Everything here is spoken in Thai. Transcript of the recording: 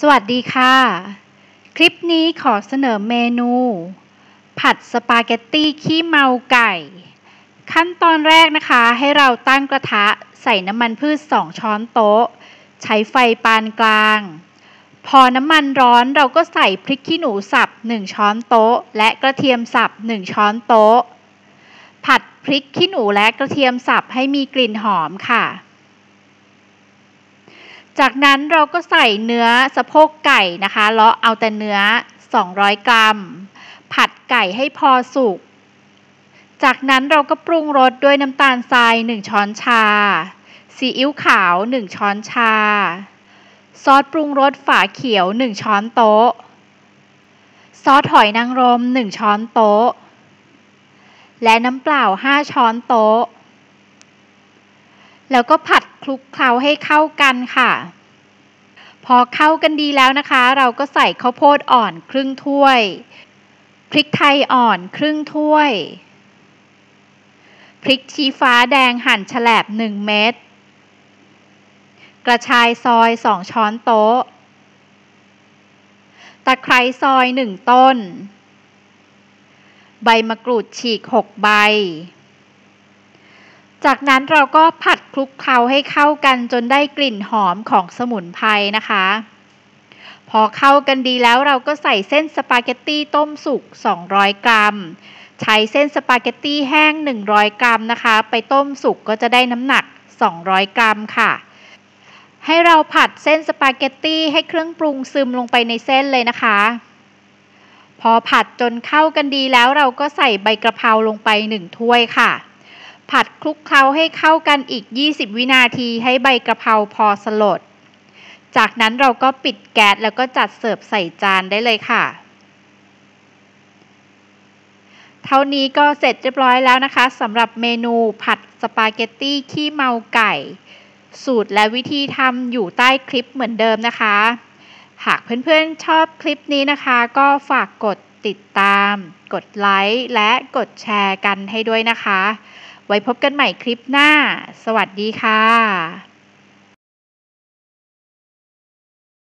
สวัสดีค่ะคลิปนี้ขอเสนอเมนูผัดสปาเกตตี้ขี้เมาไก่ขั้นตอนแรกนะคะให้เราตั้งกระทะใส่น้ำมันพืช2ช้อนโต๊ะใช้ไฟปานกลางพอน้ำมันร้อนเราก็ใส่พริกขี้หนูสับ1ช้อนโต๊ะและกระเทียมสับ1ช้อนโต๊ะผัดพริกขี้หนูและกระเทียมสับให้มีกลิ่นหอมค่ะจากนั้นเราก็ใส่เนื้อสะโพกไก่นะคะเลาะเอาแต่เนื้อ200กรัมผัดไก่ให้พอสุกจากนั้นเราก็ปรุงรสด้วยน้ำตาลทราย1ช้อนชาซีอิ๊วขาว1ช้อนชาซอสปรุงรสฝาเขียว1ช้อนโต๊ะซอสหอยนางรม1ช้อนโต๊ะและน้ำเปล่า5ช้อนโต๊ะแล้วก็ผัดคลุกเคล้าให้เข้ากันค่ะพอเข้ากันดีแล้วนะคะเราก็ใส่ข้าวโพดอ่อนครึ่งถ้วยพริกไทยอ่อนครึ่งถ้วยพริกชี้ฟ้าแดงหั่นแฉลบ1เม็ดกระชายซอย2ช้อนโต๊ะตะไคร้ซอย1ต้นใบมะกรูดฉีก6ใบจากนั้นเราก็ผัดคลุกเคล้าให้เข้ากันจนได้กลิ่นหอมของสมุนไพรนะคะพอเข้ากันดีแล้วเราก็ใส่เส้นสปาเกตตี้ต้มสุก200กรัมใช้เส้นสปาเกตตี้แห้ง100กรัมนะคะไปต้มสุกก็จะได้น้ำหนัก200กรัมค่ะให้เราผัดเส้นสปาเกตตี้ให้เครื่องปรุงซึมลงไปในเส้นเลยนะคะพอผัดจนเข้ากันดีแล้วเราก็ใส่ใบกระเพราลงไป1ถ้วยค่ะผัดคลุกเคล้าให้เข้ากันอีก20วินาทีให้ใบกระเพราพอสลดจากนั้นเราก็ปิดแก๊สแล้วก็จัดเสิร์ฟใส่จานได้เลยค่ะเท่านี้ก็เสร็จเรียบร้อยแล้วนะคะสำหรับเมนูผัดสปาเกตตี้ขี้เมาไก่สูตรและวิธีทำอยู่ใต้คลิปเหมือนเดิมนะคะหากเพื่อนๆชอบคลิปนี้นะคะก็ฝากกดติดตามกดไลค์และกดแชร์กันให้ด้วยนะคะไว้พบกันใหม่คลิปหน้าสวัสดีค่ะ